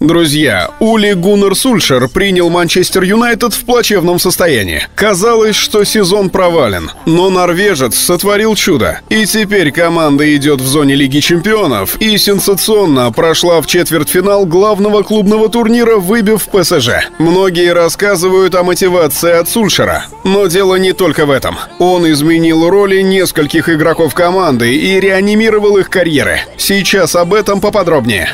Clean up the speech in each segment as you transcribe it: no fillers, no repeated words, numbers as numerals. Друзья, Уле-Гуннар Сульшер принял Манчестер Юнайтед в плачевном состоянии. Казалось, что сезон провален, но норвежец сотворил чудо. И теперь команда идет в зоне Лиги Чемпионов и сенсационно прошла в четвертьфинал главного клубного турнира, выбив ПСЖ. Многие рассказывают о мотивации от Сульшера. Но дело не только в этом. Он изменил роли нескольких игроков команды и реанимировал их карьеры. Сейчас об этом поподробнее.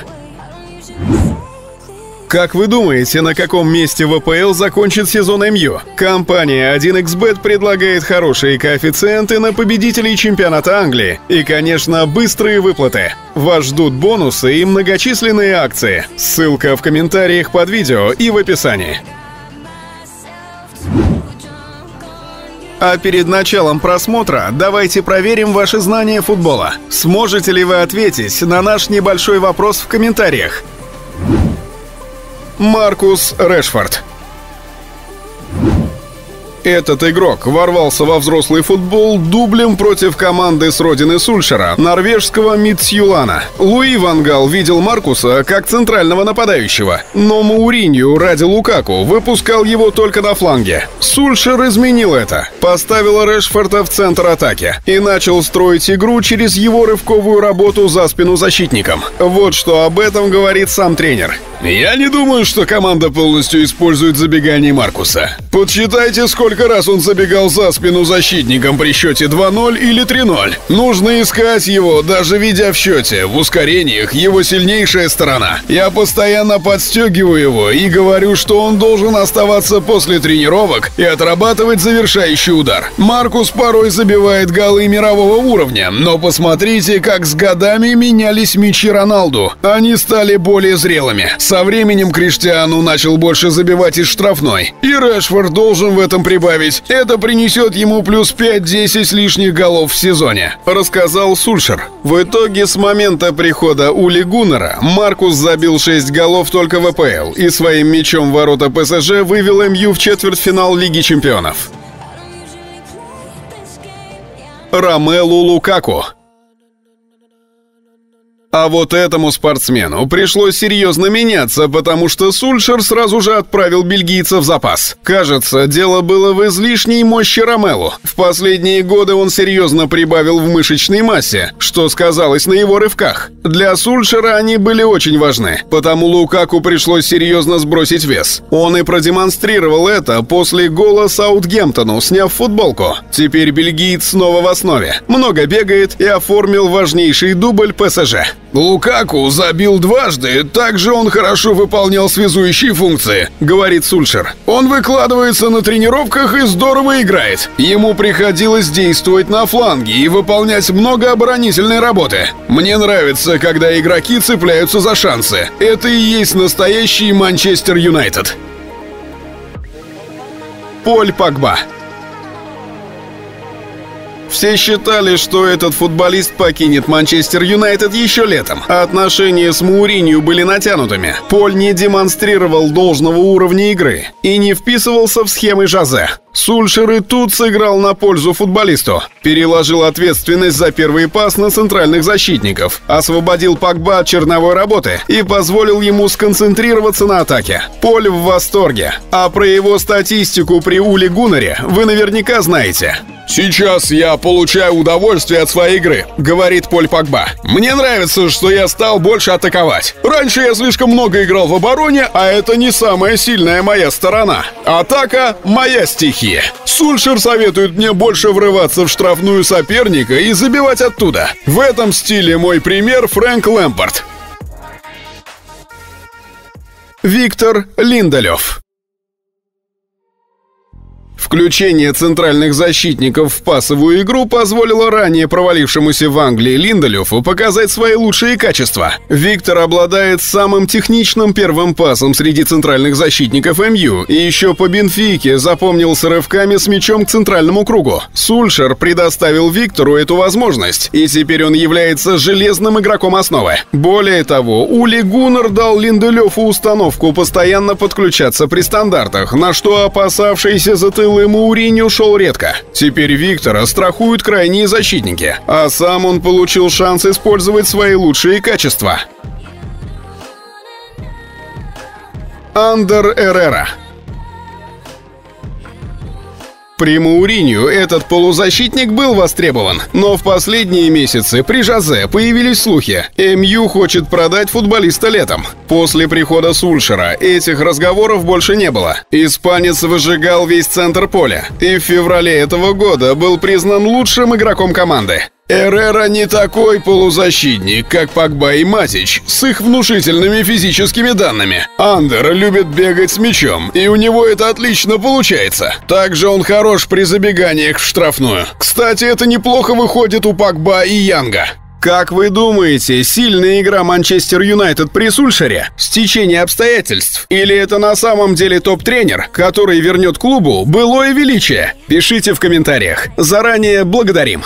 Как вы думаете, на каком месте в АПЛ закончит сезон МЮ? Компания 1xBet предлагает хорошие коэффициенты на победителей чемпионата Англии и, конечно, быстрые выплаты. Вас ждут бонусы и многочисленные акции. Ссылка в комментариях под видео и в описании. А перед началом просмотра давайте проверим ваши знания футбола. Сможете ли вы ответить на наш небольшой вопрос в комментариях? Маркус Решфорд. Этот игрок ворвался во взрослый футбол дублем против команды с родины Сульшера, норвежского Митсюлана. Луи Вангал видел Маркуса как центрального нападающего, но Моуринью ради Лукаку выпускал его только на фланге. Сульшер изменил это, поставил Решфорда в центр атаки и начал строить игру через его рывковую работу за спину защитникам. Вот что об этом говорит сам тренер. «Я не думаю, что команда полностью использует забегание Маркуса. Подсчитайте, сколько раз он забегал за спину защитникам при счете 2-0 или 3-0. Нужно искать его, даже ведя в счете. В ускорениях его сильнейшая сторона. Я постоянно подстегиваю его и говорю, что он должен оставаться после тренировок и отрабатывать завершающий удар. Маркус порой забивает голы мирового уровня, но посмотрите, как с годами менялись мячи Роналду. Они стали более зрелыми. Со временем Криштиану начал больше забивать из штрафной. И Решфорд должен в этом прибавить. Это принесет ему плюс 5-10 лишних голов в сезоне», — рассказал Сульшер. В итоге с момента прихода Уле-Гуннара Маркус забил 6 голов только в АПЛ и своим мячом ворота ПСЖ вывел МЮ в четвертьфинал Лиги Чемпионов. Ромелу Лукаку. А вот этому спортсмену пришлось серьезно меняться, потому что Сульшер сразу же отправил бельгийца в запас. Кажется, дело было в излишней мощи Ромелу. В последние годы он серьезно прибавил в мышечной массе, что сказалось на его рывках. Для Сульшера они были очень важны, потому Лукаку пришлось серьезно сбросить вес. Он и продемонстрировал это после гола Саутгемптону, сняв футболку. Теперь бельгиец снова в основе, много бегает и оформил важнейший дубль ПСЖ. «Лукаку забил дважды, также он хорошо выполнял связующие функции», — говорит Сульшер. «Он выкладывается на тренировках и здорово играет. Ему приходилось действовать на фланге и выполнять много оборонительной работы. Мне нравится, когда игроки цепляются за шансы. Это и есть настоящий Манчестер Юнайтед». Поль Погба. Все считали, что этот футболист покинет Манчестер Юнайтед еще летом. Отношения с Моуринью были натянутыми. Поль не демонстрировал должного уровня игры и не вписывался в схемы Жозе. Сульшер и тут сыграл на пользу футболисту. Переложил ответственность за первый пас на центральных защитников, освободил Погба от черновой работы и позволил ему сконцентрироваться на атаке. Поль в восторге. А про его статистику при Уле-Гуннаре вы наверняка знаете. «Сейчас я получаю удовольствие от своей игры», — говорит Поль Погба. «Мне нравится, что я стал больше атаковать. Раньше я слишком много играл в обороне, а это не самая сильная моя сторона. Атака — моя стихия. Сульшер советует мне больше врываться в штрафную соперника и забивать оттуда. В этом стиле мой пример — Фрэнк Лэмпарт». Виктор Линделёф. Включение центральных защитников в пасовую игру позволило ранее провалившемуся в Англии Линделёфу показать свои лучшие качества. Виктор обладает самым техничным первым пасом среди центральных защитников МЮ и еще по Бенфике запомнился рывками с мячом к центральному кругу. Сульшер предоставил Виктору эту возможность, и теперь он является железным игроком основы. Более того, Уле-Гуннар дал Линделёфу установку постоянно подключаться при стандартах, на что опасавшийся за Моуринью шел редко. Теперь Виктора страхуют крайние защитники, а сам он получил шанс использовать свои лучшие качества. Андер Эррера. При Моуринью этот полузащитник был востребован, но в последние месяцы при Жозе появились слухи: МЮ хочет продать футболиста летом. После прихода Сульшера этих разговоров больше не было. Испанец выжигал весь центр поля и в феврале этого года был признан лучшим игроком команды. Эррера не такой полузащитник, как Погба и Матич, с их внушительными физическими данными. Андер любит бегать с мячом, и у него это отлично получается. Также он хорош при забеганиях в штрафную. Кстати, это неплохо выходит у Погба и Янга. Как вы думаете, сильная игра Манчестер Юнайтед при Сульшере? Стечение обстоятельств? Или это на самом деле топ-тренер, который вернет клубу былое величие? Пишите в комментариях. Заранее благодарим.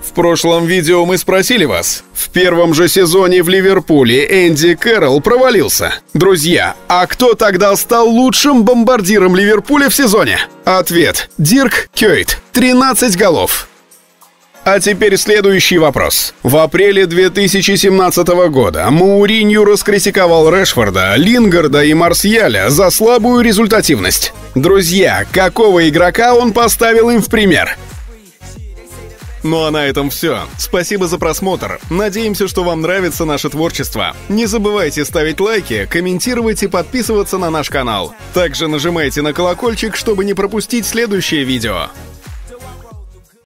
В прошлом видео мы спросили вас: в первом же сезоне в Ливерпуле Энди Кэрролл провалился. Друзья, а кто тогда стал лучшим бомбардиром Ливерпуля в сезоне? Ответ: Дирк Кёйт. 13 голов. А теперь следующий вопрос. В апреле 2017 года Моуринью раскритиковал Решфорда, Лингарда и Марсьяля за слабую результативность. Друзья, какого игрока он поставил им в пример? Ну а на этом все. Спасибо за просмотр. Надеемся, что вам нравится наше творчество. Не забывайте ставить лайки, комментировать и подписываться на наш канал. Также нажимайте на колокольчик, чтобы не пропустить следующее видео.